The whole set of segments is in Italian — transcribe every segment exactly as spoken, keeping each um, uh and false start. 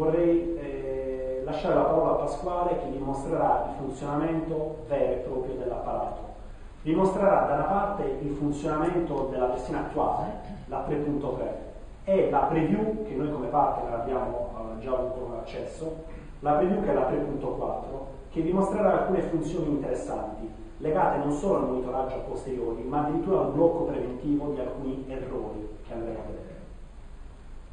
Vorrei eh, lasciare la parola a Pasquale, che vi mostrerà il funzionamento vero e proprio dell'apparato. Vi mostrerà da una parte il funzionamento della versione attuale, la tre punto tre, e la preview, che noi come partner abbiamo eh, già avuto un accesso, la preview che è la tre punto quattro, che vi mostrerà alcune funzioni interessanti, legate non solo al monitoraggio a posteriori, ma addirittura al blocco preventivo di alcuni errori che andremo a vedere.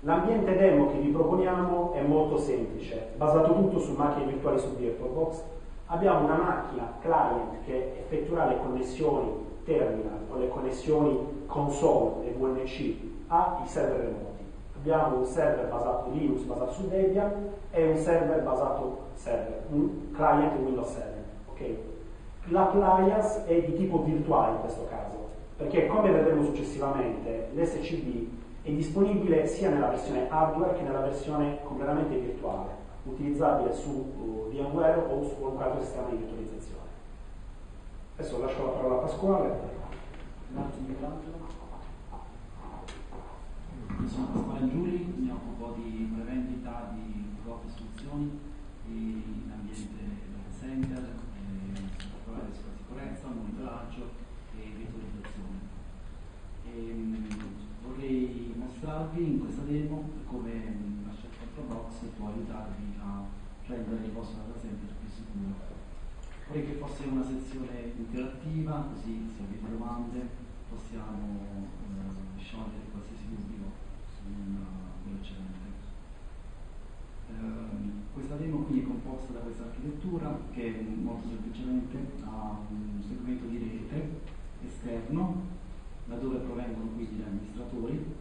L'ambiente demo che vi proponiamo è molto semplice, basato tutto su macchine virtuali su VirtualBox. Abbiamo una macchina client che effettuerà le connessioni terminal o le connessioni console e V N C ai server remoti. Abbiamo un server basato Linux, basato su Debian, e un server basato server, un client Windows server. Okay? L'appliance è di tipo virtuale in questo caso, perché come vedremo successivamente l'S C B è disponibile sia nella versione hardware che nella versione completamente virtuale, utilizzabile su uh, VMware o su qualunque altro sistema di virtualizzazione. Adesso lascio la parola a Pasquale. Sono Pasquale Angiuli, mi occupo di prevendita di prodotti e soluzioni in ambiente data center, particolare sulla sicurezza, monitoraggio e virtualizzazione. E, vorrei mostrarvi in questa demo come la Shell Control Box può aiutarvi a rendere il vostro data center più sicuro. Vorrei che fosse una sezione interattiva, così se avete domande possiamo eh, sciogliere qualsiasi dubbio velocemente. Eh, questa demo qui è composta da questa architettura che molto semplicemente ha un segmento di rete esterno, da dove provengono quindi gli amministratori,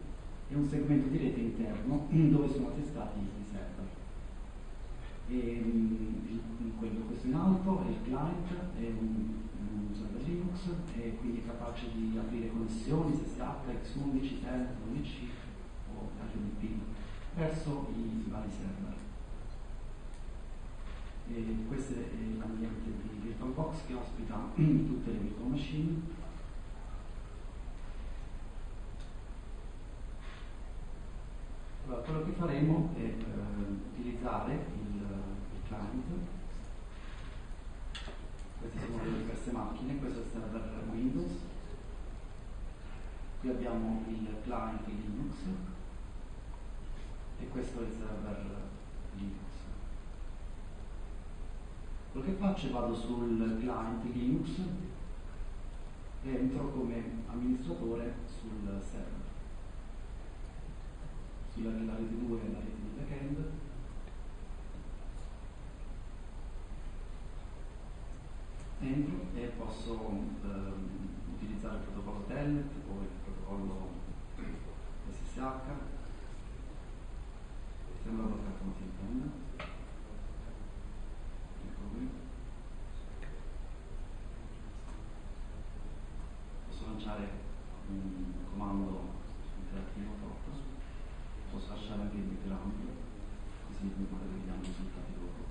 e un segmento di rete interno dove sono attestati i server. E, quello, questo in alto è il client, è un, un server Linux, e quindi è capace di aprire connessioni S S H, X undici, Telnet, V M C o R D P verso i vari server. E questo è l'ambiente di VirtualBox che ospita tutte le virtual machine. Allora, quello che faremo è eh, utilizzare il, il client. Queste sono le diverse macchine, questo è il server Windows, qui abbiamo il client Linux e questo è il server Linux. Quello che faccio è vado sul client Linux e entro come amministratore sul server. La rete due e la rete di backend, entro e posso ehm, utilizzare il protocollo Telnet o il protocollo S S H, sembra bloccato ma si intende, posso lanciare un comando interattivo proprio. Posso lasciare anche il background, così vediamo i risultati loro.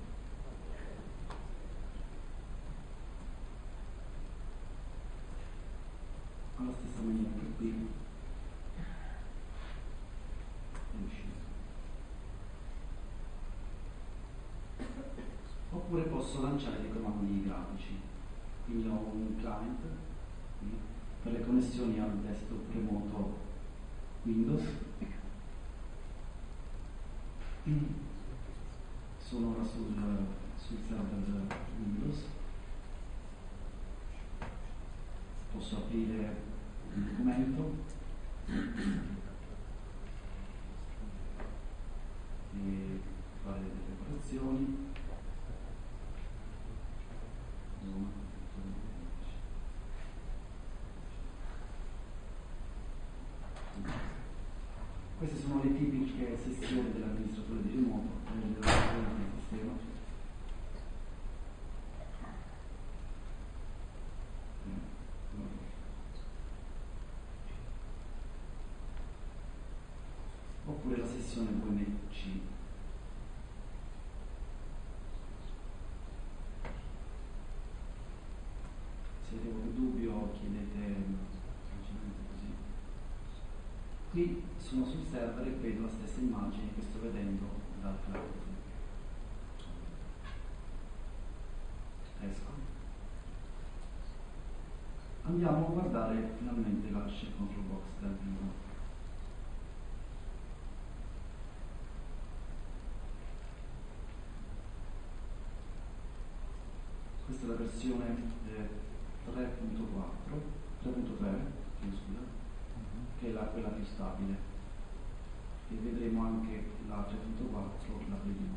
Alla stessa maniera che qui è uscito. Oppure posso lanciare dei comandi grafici. Quindi ho un client per le connessioni al desktop remoto Windows. Sono ora sul, sul server Windows, posso aprire un documento e fare delle operazioni. Queste sono le tipiche sezioni dell'amministratore di remoto e dell'amministratore del sistema. Oppure la sessione V M C. Se avete un dubbio chiedete. Qui sono sul server e vedo la stessa immagine che sto vedendo dal cloud. andiamo a guardare finalmente la Shell Control Box dal vivo. Questa è la versione tre punto quattro, tre punto tre, scusa, che è la, quella più stabile, e vedremo anche la tre punto quattro, la preview.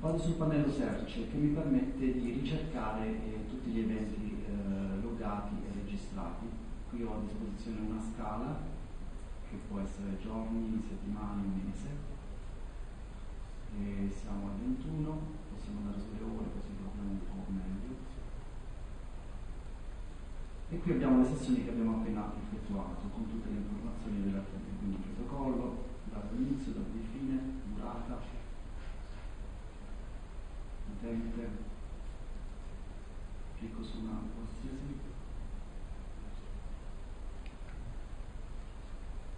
Vado sul pannello search, che mi permette di ricercare eh, tutti gli eventi eh, logati e registrati. Qui ho a disposizione una scala che può essere giorni, settimane, mese. E siamo al ventuno, possiamo andare sulle ore così lo vediamo un po' meglio. E qui abbiamo le sessioni che abbiamo appena effettuato con tutte le informazioni relative, quindi il protocollo, data d'inizio, data di fine, durata, utente. Clicco su una qualsiasi.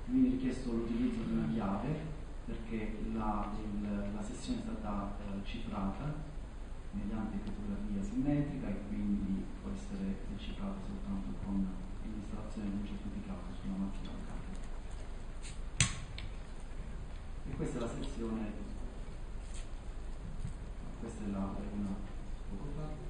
Mi viene richiesto l'utilizzo di una chiave, perché la, il, la sessione è stata eh, cifrata mediante criptografia simmetrica e quindi può essere decifrata soltanto con l'illustrazione di un certificato sulla macchina locale. E questa è la sessione, questa è la prima poco fa.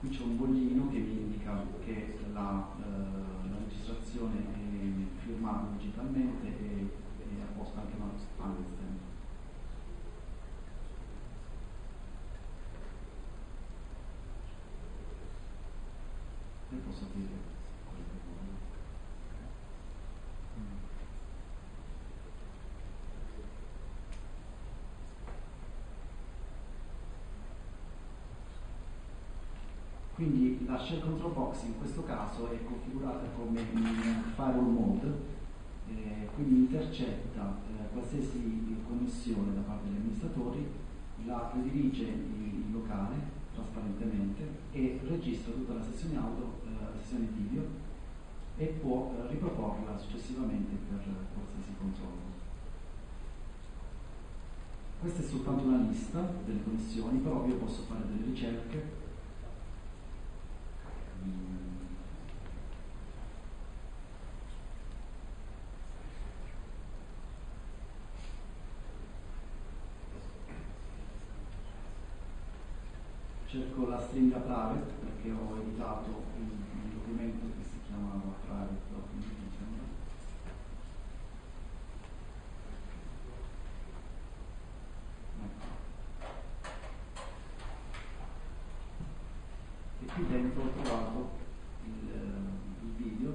Qui c'è un bollino che mi indica che la, eh, la registrazione è firmata digitalmente e è apposta anche una spalla esterna. E posso aprire quello che voglio. Quindi la Shell Control Box in questo caso è configurata come un firewall mode, eh, quindi intercetta eh, qualsiasi connessione da parte degli amministratori, la predilige in locale trasparentemente e registra tutta la sessione audio, eh, la sessione video, e può eh, riproporla successivamente per eh, qualsiasi controllo. Questa è soltanto una lista delle connessioni, però io posso fare delle ricerche. Cerco la stringa private perché ho editato un, un documento che si chiamava private document. Qui dentro ho trovato il, il video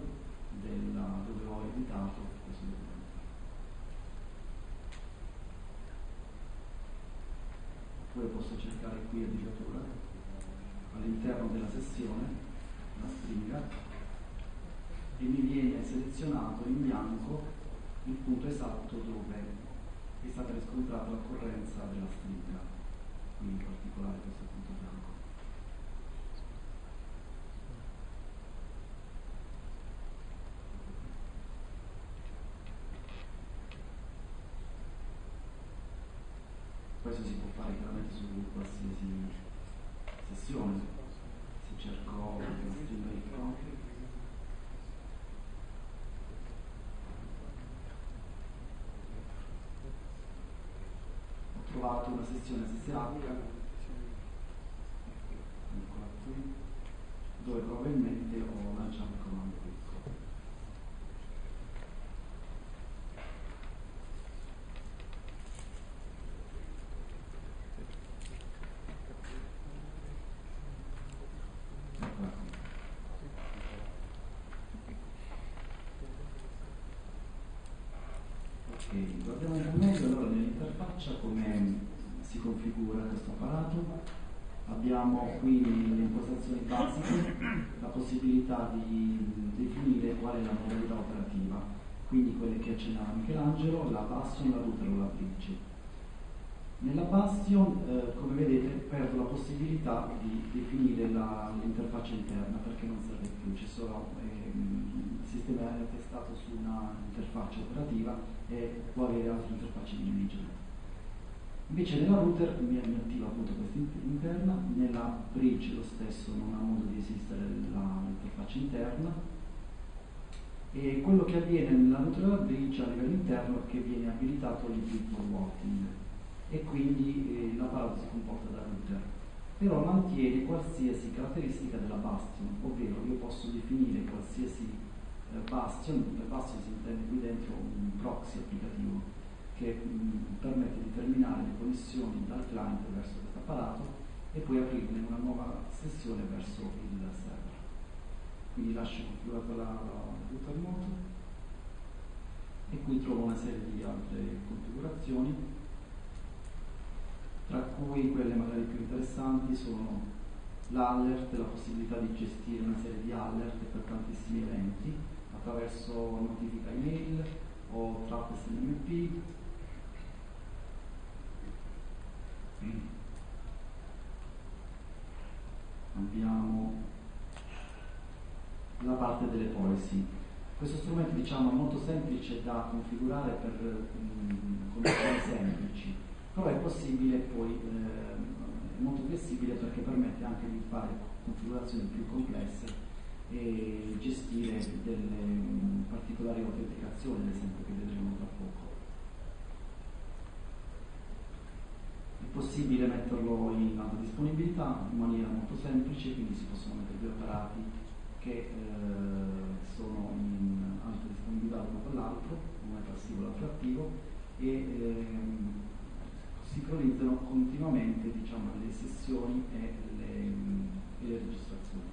della, dove ho editato questo documento. Oppure posso cercare qui addirittura all'interno della sessione la stringa e mi viene selezionato in bianco il punto esatto dove è stata riscontrata l'occorrenza della stringa, quindi in particolare questo punto bianco. Questo si può fare chiaramente su qualsiasi sessione, se cerco la stringa di fronte. Ho trovato una sessione S S H, eccola qui, dove probabilmente ho lanciato il comando piccolo. Guardiamo un po' meglio allora nell'interfaccia come si configura questo apparato. Abbiamo qui nelle impostazioni basiche la possibilità di definire qual è la modalità operativa, quindi quelle che accennava Michelangelo, la Bastion, la Router o la Bridge. Nella Bastion, eh, come vedete, perdo la possibilità di definire l'interfaccia interna perché non serve più, c'è solo ehm, il sistema è testato su una interfaccia operativa e può avere altre interfacce di origine. Invece nella router mi, mi attiva appunto questa interna, nella bridge lo stesso non ha modo di esistere l'interfaccia interna, e quello che avviene nella router della bridge a livello interno è che viene abilitato l'I P forwarding e quindi eh, l'apparato si comporta da router, però mantiene qualsiasi caratteristica della bastion, ovvero io posso definire qualsiasi eh, bastion, per bastion si intende qui dentro un proxy applicativo che mh, permette di terminare le connessioni dal client verso questo apparato e poi aprirne una nuova sessione verso il server. Quindi lascio configurata la router remote e qui trovo una serie di altre configurazioni, tra cui quelle magari più interessanti sono l'alert, la possibilità di gestire una serie di alert per tantissimi eventi attraverso notifica email o trap S N M P. Abbiamo la parte delle policy. Questo strumento, diciamo, è molto semplice da configurare per mh, condizioni semplici, però è possibile poi, eh, è molto flessibile perché permette anche di fare configurazioni più complesse e gestire delle mh, particolari autenticazioni, ad esempio, che vedremo tra poco. È possibile metterlo in alta disponibilità in maniera molto semplice, quindi si possono mettere due apparati che eh, sono in alta disponibilità l'uno con l'altro, uno è passivo e l'altro attivo, e ehm, sincronizzano continuamente, diciamo, le sessioni e le, e le registrazioni.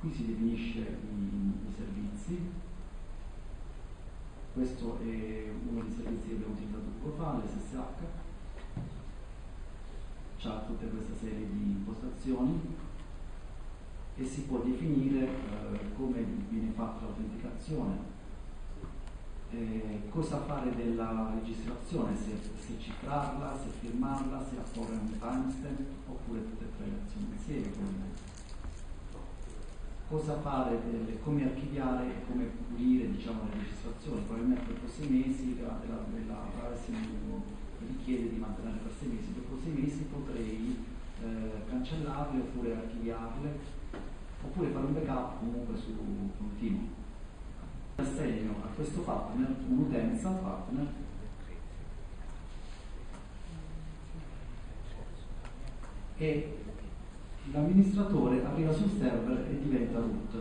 Qui si definisce i, i servizi. Questo è uno dei servizi che abbiamo utilizzato poco fa, l'S S H. C'ha tutta questa serie di impostazioni e si può definire eh, come viene fatta l'autenticazione, eh, cosa fare della registrazione, se, se cifrarla, se firmarla, se apporre un timestamp oppure tutte e tre le azioni insieme. Cosa fare, eh, come archiviare e come pulire, diciamo, le registrazioni. Probabilmente dopo sei mesi la, la, la privacy mi richiede di mantenere per sei mesi, dopo sei mesi potrei eh, cancellarle oppure archiviarle oppure fare un backup comunque su continuo. Assegno a questo partner un'utenza partner e l'amministratore arriva sul server e diventa root.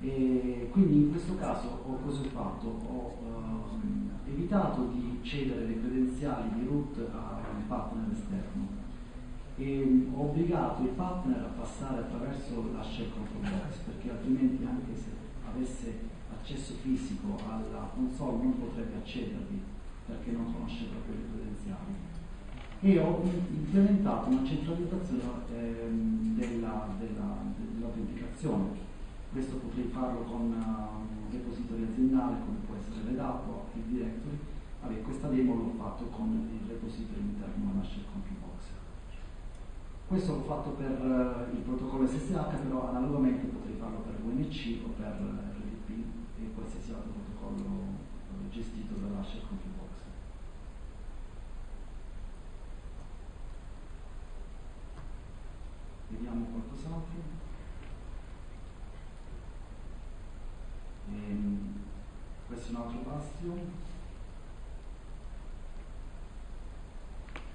E quindi in questo caso ho cosa ho fatto? Ho ehm, evitato di cedere le credenziali di root a un partner esterno e ho obbligato il partner a passare attraverso la Shell Control Box, perché altrimenti anche se avesse accesso fisico alla console non potrebbe accedervi perché non conosce proprio le credenziali. E ho implementato una centralizzazione ehm, dell'autenticazione. Della, dell Questo potrei farlo con uh, un repository aziendale come può essere L D A P o Active Directory. Vabbè, questa demo l'ho fatto con il repository interno alla Shell Control Box. Questo l'ho fatto per uh, il protocollo S S H, però analogamente potrei farlo per U N C o per R D P e qualsiasi altro protocollo uh, gestito dalla Shell Control Box. Vediamo qualcos'altro. Questo è un altro bastion.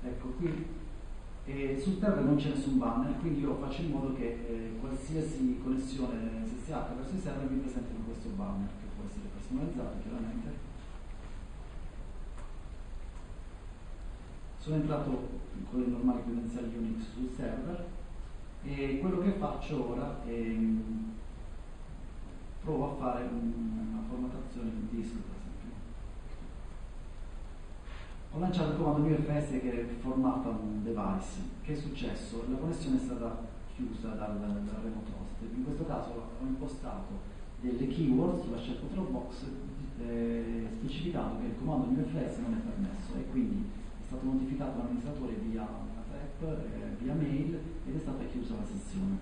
Ecco qui. E sul server non c'è nessun banner, quindi io faccio in modo che eh, qualsiasi connessione S S H verso il server mi presenti con questo banner, che può essere personalizzato chiaramente. Sono entrato con le normali credenziali Unix sul server. E quello che faccio ora è provo a fare una formattazione di disco, per esempio. Ho lanciato il comando U F S che formata un device. Che è successo? La connessione è stata chiusa dal, dal remote host. In questo caso ho impostato delle keyword sulla Shell Control Box eh, specificando che il comando U F S non è permesso e quindi è stato notificato all'amministratore via via mail ed è stata chiusa la sessione.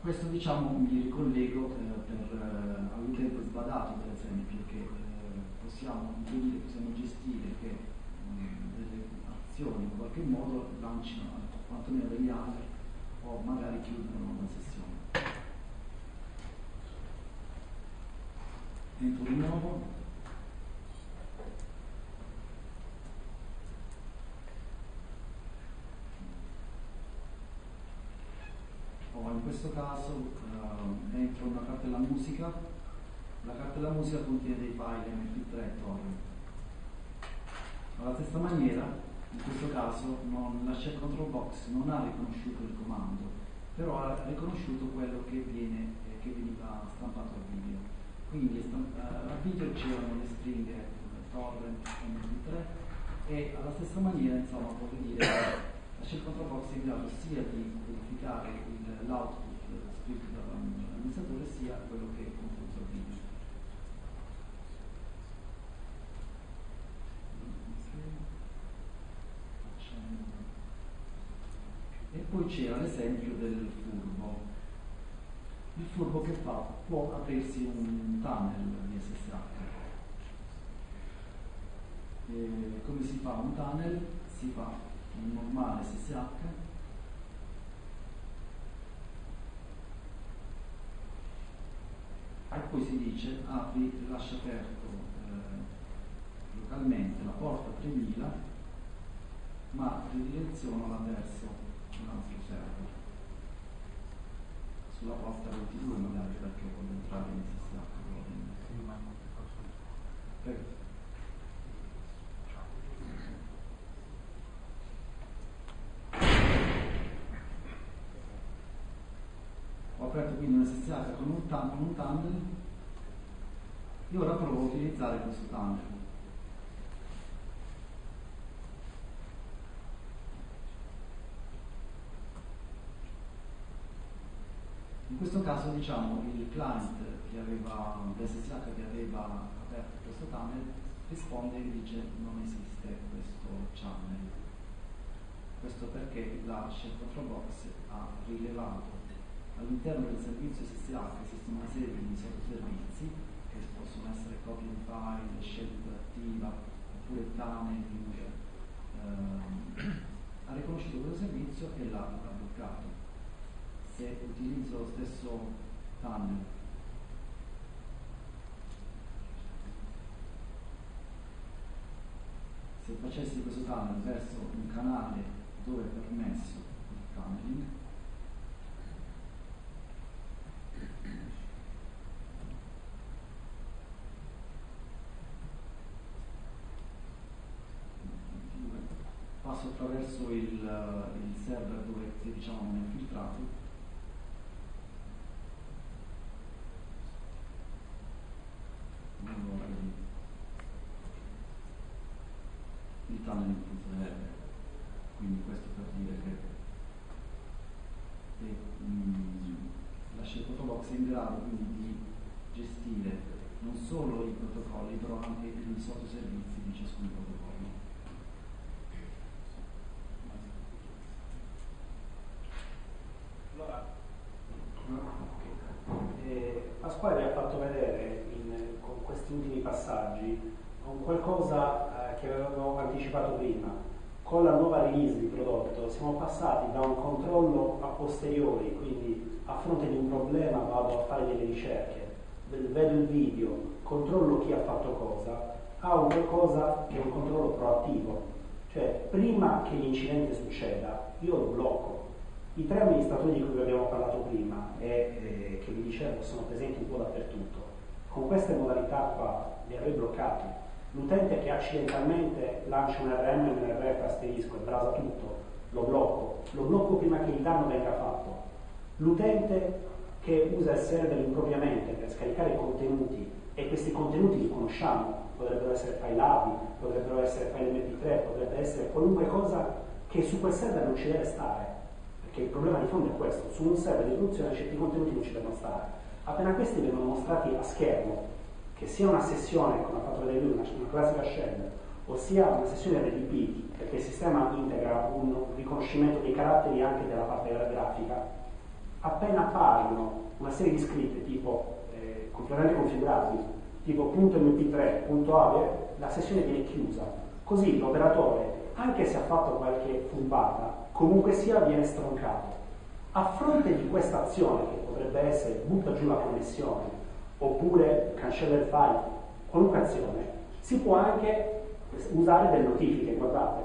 Questo, diciamo, mi ricollego eh, per eh, all'utente sbadato, per esempio, che eh, possiamo impedire, possiamo gestire che mh, delle azioni in qualche modo lancino quantomeno degli altri o magari chiudono la sessione. Entro di nuovo. Oh, in questo caso uh, entro una cartella musica. La cartella musica contiene dei file M P tre e torrent. Alla stessa maniera, in questo caso, non, la Shell Control Box non ha riconosciuto il comando, però ha riconosciuto quello che, viene, eh, che veniva stampato al video. Quindi stamp uh, al video c'erano le stringhe torrent M P tre e alla stessa maniera, insomma, posso dire che la Shell Control Box è in grado sia di verificare l'output scritto dall'amministratore sia quello che è contenuto al video. E poi c'era l'esempio del furbo. Il furbo che fa? Può aprirsi un tunnel di S S H. E come si fa un tunnel? Si fa un normale S S H e poi si dice apri, lascia aperto eh, localmente la porta tremila, ma ridirezionala verso un altro server sulla porta ventidue, magari, perché può entrare in S S H. Perfetto. Aperto quindi una S S H con un, con un tunnel e ora provo a utilizzare questo tunnel. In questo caso, diciamo, il client che aveva l'S S H che aveva aperto questo tunnel risponde e dice non esiste questo channel. Questo perché la Shell Control Box ha rilevato all'interno del servizio S S H esiste una serie di sottoservizi che possono essere copy and file, scelta attiva, oppure tunneling. Eh, ha riconosciuto questo servizio e l'ha bloccato. Se utilizzo lo stesso tunnel, se facessi questo tunnel verso un canale dove è permesso il tunneling, passo attraverso il, il server dove diciamo non è filtrato il tunnel, quindi questo per dire che e, mh, la Shell Control Box è in grado quindi di gestire non solo i protocolli però anche i sottoservizi di ciascun protocollo. Allora, eh, Pasquale vi ha fatto vedere in, con questi ultimi passaggi con qualcosa eh, che avevamo anticipato prima. Con la nuova release di prodotto siamo passati da un controllo a posteriori, quindi a fronte di un problema vado a fare delle ricerche, vedo il video, controllo chi ha fatto cosa, a un qualcosa che è un controllo proattivo, cioè prima che l'incidente succeda io lo blocco. I tre amministratori di cui vi abbiamo parlato prima e eh, che vi dicevo sono presenti un po' dappertutto, con queste modalità qua li avrei bloccati. L'utente che accidentalmente lancia un R M, un R F asterisco e brasa tutto, lo blocco, lo blocco prima che il danno venga fatto. L'utente che usa il server impropriamente per scaricare contenuti, e questi contenuti li conosciamo, potrebbero essere file A V I, potrebbero essere file M P tre, potrebbe essere qualunque cosa che su quel server non ci deve stare. Che il problema di fondo è questo, su un server di produzione certi contenuti non ci devono stare. Appena questi vengono mostrati a schermo, che sia una sessione, come ha fatto vedere lui, una, una classica shell, o sia una sessione R D P, perché il sistema integra un riconoscimento dei caratteri anche della parte della grafica, appena appaiono una serie di scritte tipo eh, completamente configurabili, tipo .mp tre.ave, la sessione viene chiusa, così l'operatore, anche se ha fatto qualche furbata, comunque sia viene stroncato. A fronte di questa azione, che potrebbe essere butta giù la connessione oppure cancella il file, qualunque azione, si può anche usare delle notifiche, guardate.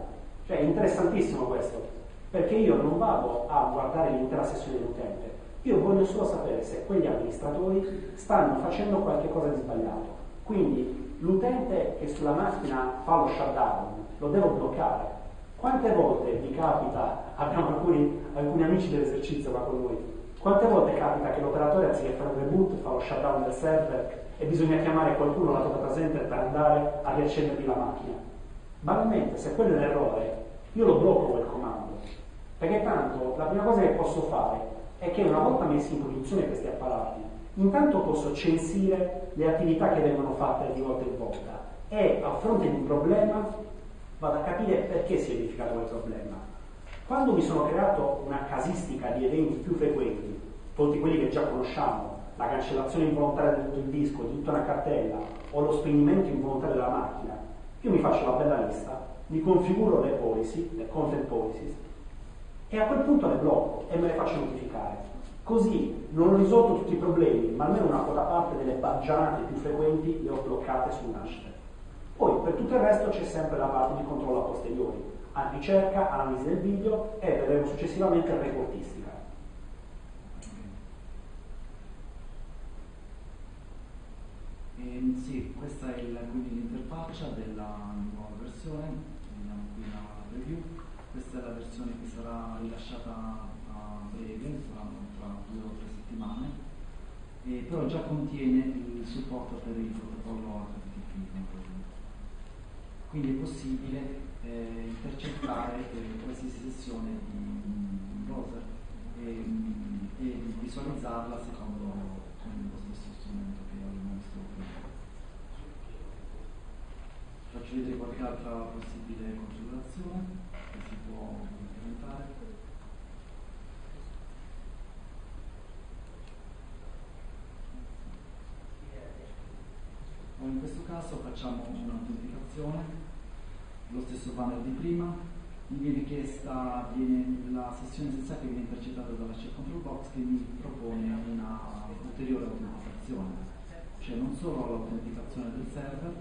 Cioè è interessantissimo questo, perché io non vado a guardare l'intera sessione dell'utente, io voglio solo sapere se quegli amministratori stanno facendo qualche cosa di sbagliato. Quindi l'utente che sulla macchina fa lo shutdown, lo devo bloccare. Quante volte vi capita, abbiamo alcuni, alcuni amici dell'esercizio qua con noi, quante volte capita che l'operatore anziché fare un reboot fa lo shutdown del server e bisogna chiamare qualcuno alla data center per andare a riaccendermi la macchina? Banalmente, se quello è un errore, io lo blocco quel comando, perché tanto la prima cosa che posso fare è che una volta messi in produzione questi apparati, intanto posso censire le attività che vengono fatte di volta in volta e a fronte di un problema vado a capire perché si è verificato quel problema. Quando mi sono creato una casistica di eventi più frequenti, tutti quelli che già conosciamo, la cancellazione involontaria di tutto il disco, di tutta una cartella, o lo spegnimento involontario della macchina, io mi faccio la bella lista, mi configuro le policy, le content policies, e a quel punto le blocco e me le faccio notificare. Così non ho risolto tutti i problemi, ma almeno una quota parte delle baggianate più frequenti le ho bloccate sul nascere. Poi per tutto il resto c'è sempre la parte di controllo a posteriori, a ricerca, analisi del video e vedremo successivamente la reportistica. Eh, sì, questa è la, quindi l'interfaccia della nuova versione, vediamo qui la preview, questa è la versione che sarà rilasciata a breve, saranno tra due o tre settimane, eh, però già contiene il supporto per il protocollo R D P. Quindi è possibile eh, intercettare eh, qualsiasi sessione di un browser e, e visualizzarla secondo con lo stesso strumento che abbiamo visto prima. Faccio vedere qualche altra possibile configurazione che si può implementare. In questo caso facciamo un'autenticazione, lo stesso banner di prima, mi viene chiesta viene la sessione stessa che viene intercettata dalla Shell Control Box che mi propone una ulteriore autenticazione, cioè non solo l'autenticazione del server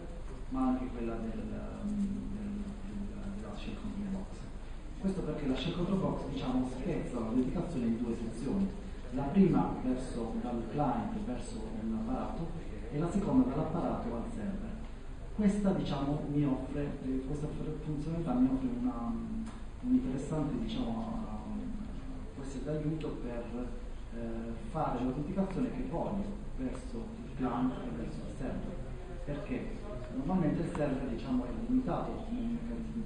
ma anche quella del, del, del, della Shell Control Box. Questo perché la Shell Control Box, diciamo, spezza l'autenticazione in due sezioni, la prima verso dal client verso un apparato e la seconda dall'apparato al server. Questa, diciamo, mi offre, questa funzionalità mi offre una, un interessante, diciamo, può essere d'aiuto per eh, fare l'autenticazione che voglio verso il client e verso il server, perché normalmente il server, diciamo, è limitato in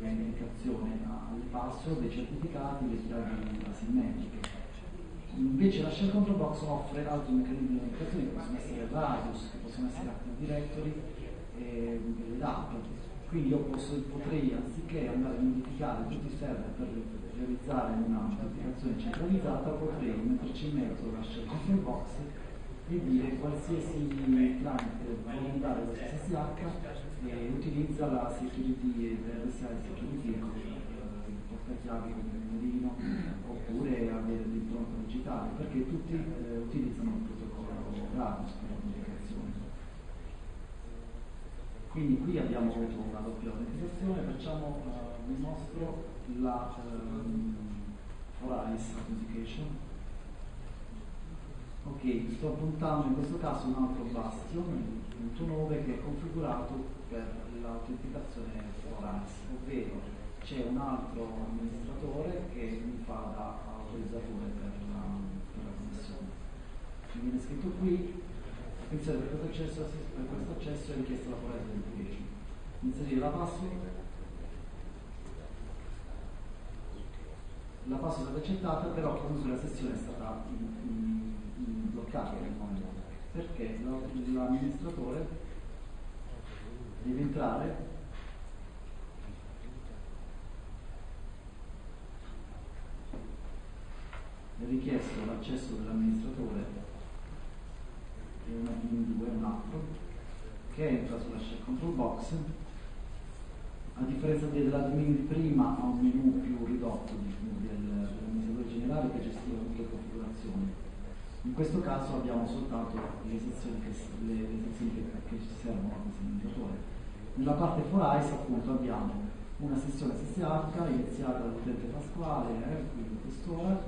indicazione alle password, ai certificati, alle chiavi asimmetriche. Invece la Shell Control Box offre altri meccanismi di applicazione che possono essere Radius, che possono essere Active Directory e L D A P. Quindi io posso, potrei, anziché andare a modificare tutti i server per realizzare un'applicazione centralizzata, potrei metterci in mezzo la Shell Control Box e dire qualsiasi client vuole dare lo S S H e utilizza la security del S I E M security, il portachiavi con il numerino oppure avere l'impronta digitale, perché tutti eh, utilizzano il protocollo Radius per l'applicazione. Quindi qui abbiamo avuto una doppia autenticazione, facciamo eh, vi mostro la Forais eh, Authentication. Ok, sto puntando in questo caso un altro bastion, il punto nove, che è configurato per l'autenticazione Forais, ovvero c'è un altro amministratore che mi fa da autorizzatore per la, per la connessione. Mi viene scritto qui, attenzione, per questo accesso, per questo accesso è richiesta la forest verification. Inserire la password. La password è stata accettata, però comunque la sessione è stata in, in, in bloccata nel momento, perché l'amministratore deve entrare. È richiesto l'accesso dell'amministratore, è una B due, un altro, che che entra sulla Shell Control Box. A differenza dell'admin di prima, ha un menu più ridotto dell'amministratore generale che gestisce le configurazioni. In questo caso abbiamo soltanto le sezioni che, le, le sezioni che, che ci servono a questo amministratore. Nella parte for ice appunto abbiamo una sessione S S H iniziata dall'utente Pasquale, eh, quindi quest'ora,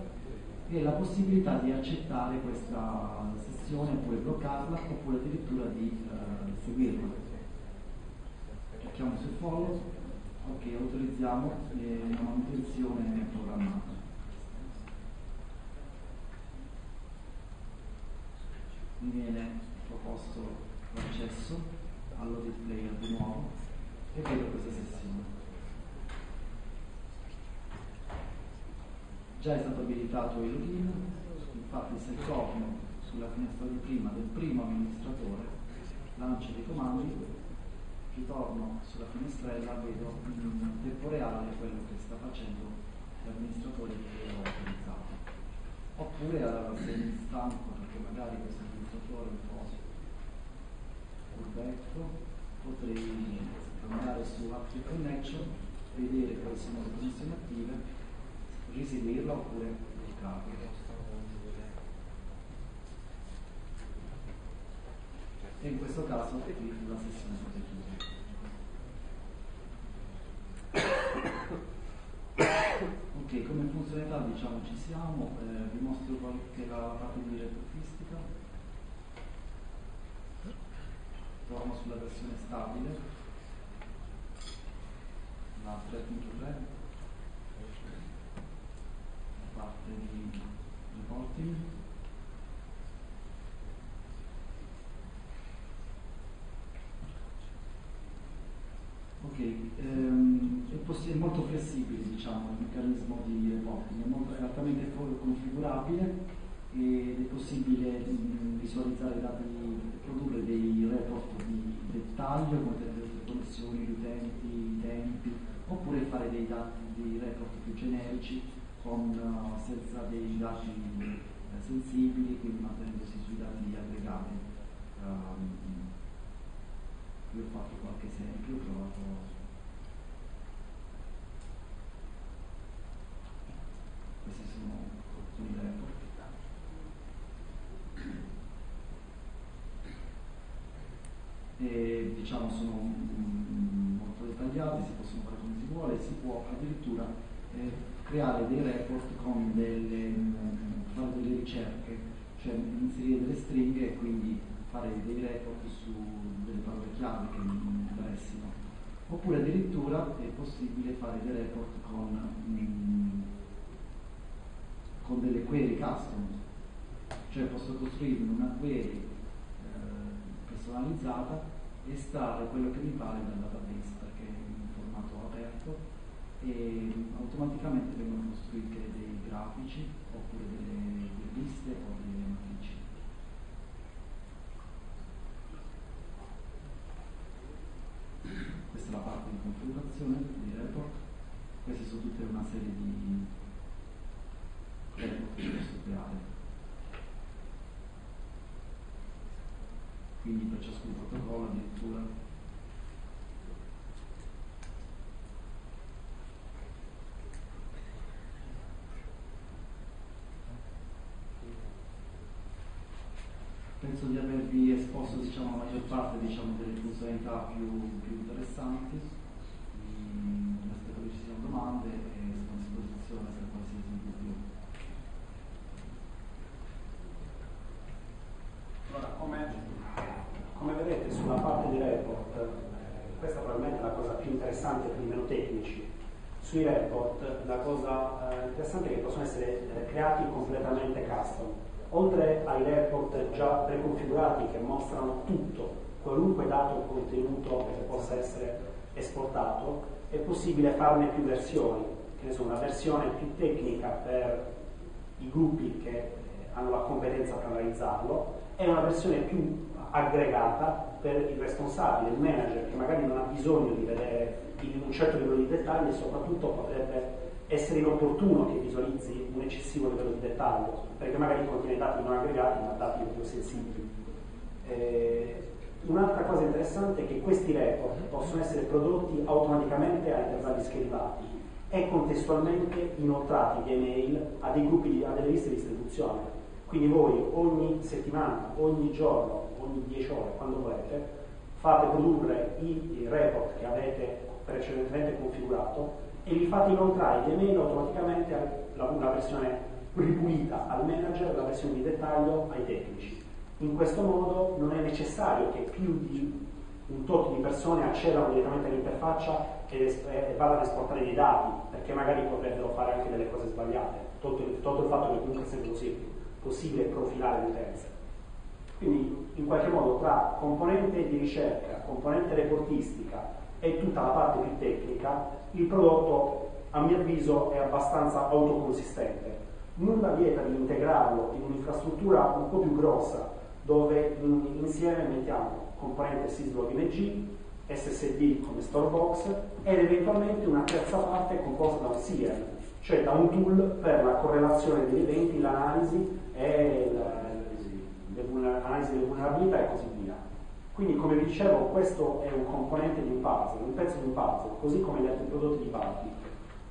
e la possibilità di accettare questa sessione oppure bloccarla oppure addirittura di eh, seguirla. Clicchiamo su follow, ok, autorizziamo la manutenzione programmata. Mi viene proposto l'accesso allo display di nuovo e vedo questa sessione. Già è stato abilitato il login, infatti se torno sulla finestra di prima del primo amministratore, lancio dei comandi, ritorno sulla finestrella, vedo in tempo reale quello che sta facendo l'amministratore che ho utilizzato. Oppure se mi stanco perché magari questo amministratore è un po' furbetto, potrei andare su Active Connection, vedere quali sono le connessioni attive, riseguirla oppure bloccarla. E in questo caso la sessione è stata chiusa. Ok, come funzionalità diciamo ci siamo, eh, vi mostro qualche la parte di retrofistica. Torno sulla versione stabile, la tre punto tre. Parte di reporting, ok, ehm, è, è molto flessibile diciamo il meccanismo di reporting, è molto, è altamente configurabile ed è possibile mh, visualizzare i dati, produrre dei report di dettaglio con le connessioni, gli utenti, i tempi, oppure fare dei dati, dei report più generici con, senza dei dati eh, sensibili, quindi mantenendosi sui dati aggregati. Um, qui ho fatto qualche esempio, ho provato questi sono alcuni report. E diciamo sono um, molto dettagliati, si possono fare come si vuole, si può addirittura eh, creare dei report con delle, fare delle ricerche, cioè inserire delle stringhe e quindi fare dei report su delle parole chiave che mi interessino. Oppure addirittura è possibile fare dei report con, mm, con delle query custom, cioè posso costruirmi una query eh, personalizzata e estrarre quello che mi pare dal database perché è in formato aperto. E automaticamente vengono costruite dei grafici oppure delle, delle liste o delle matrici. Questa è la parte di configurazione dei report. Queste sono tutte una serie di report che posso creare. Quindi per ciascun protocollo addirittura. Penso di avervi esposto diciamo, la maggior parte diciamo, delle funzionalità più, più interessanti. Mi aspetto che ci siano domande e sono a disposizione per qualsiasi dubbio. Allora, come, come vedete sulla parte di report, eh, questa probabilmente è la cosa più interessante per i meno tecnici. Sui report la cosa eh, interessante è che possono essere eh, creati completamente custom. Oltre ai report già preconfigurati che mostrano tutto, qualunque dato o contenuto che possa essere esportato, è possibile farne più versioni, che ne so, una versione più tecnica per i gruppi che hanno la competenza per analizzarlo e una versione più aggregata per il responsabile, il manager, che magari non ha bisogno di vedere in un certo livello di dettagli e soprattutto potrebbe essere inopportuno che visualizzi un eccessivo livello di dettaglio, perché magari contiene dati non aggregati ma dati più sensibili. Eh, Un'altra cosa interessante è che questi report possono essere prodotti automaticamente a intervalli scherivati e contestualmente inoltrati via email a dei gruppi, a delle liste di distribuzione. Quindi voi ogni settimana, ogni giorno, ogni dieci ore, quando volete, fate produrre i report che avete precedentemente configurato e li fate inoltrare via email automaticamente alla versione ripulita al manager, la versione di dettaglio ai tecnici. In questo modo non è necessario che più di un tot di persone accedano direttamente all'interfaccia e vadano ad esportare dei dati, perché magari potrebbero fare anche delle cose sbagliate, tolto il, tolto il fatto che comunque è sempre possibile. possibile profilare l'utenza. Quindi in qualche modo tra componente di ricerca, componente reportistica e tutta la parte più tecnica, il prodotto a mio avviso è abbastanza autoconsistente. Nulla vieta di integrarlo in un'infrastruttura un po' più grossa dove in, insieme mettiamo componente Syslog M G, S S D come store box ed eventualmente una terza parte composta da un S I E M, cioè da un tool per la correlazione degli eventi, l'analisi e l'analisi delle vulnerabilità e così via. Quindi, come vi dicevo, questo è un componente di un puzzle, un pezzo di un puzzle, così come gli altri prodotti di Public.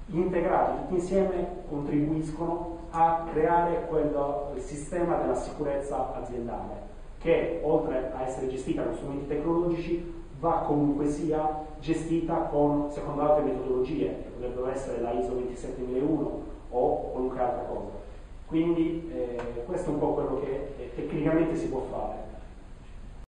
Integrati tutti insieme contribuiscono a creare quello, il sistema della sicurezza aziendale, che oltre a essere gestita con strumenti tecnologici, va comunque sia gestita con, secondo altre metodologie, che potrebbero essere la I S O due sette zero zero uno o qualunque altra cosa. Quindi eh, questo è un po' quello che eh, tecnicamente si può fare.